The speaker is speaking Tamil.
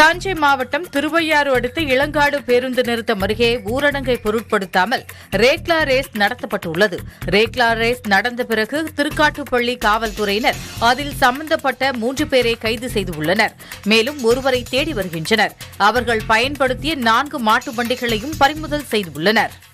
தஞ்சை மாவட்டம் திருவையாறு அடுத்த இளங்காடு பேருந்து நிறுத்தம் அருகே ஊரடங்கை பொருட்படுத்தாமல் ரேக்லா ரேஸ் நடத்தப்பட்டுள்ளது. ரேக்லா ரேஸ் நடந்த பிறகு திருக்காட்டுப்பள்ளி காவல்துறையினர் அதில் சம்பந்தப்பட்ட 3 பேரை கைது செய்துள்ளனர். மேலும் ஒருவரை தேடி வருகின்றனர். அவர்கள் பயன்படுத்திய 4 மாட்டு வண்டிகளையும் பறிமுதல் செய்துள்ளனர்.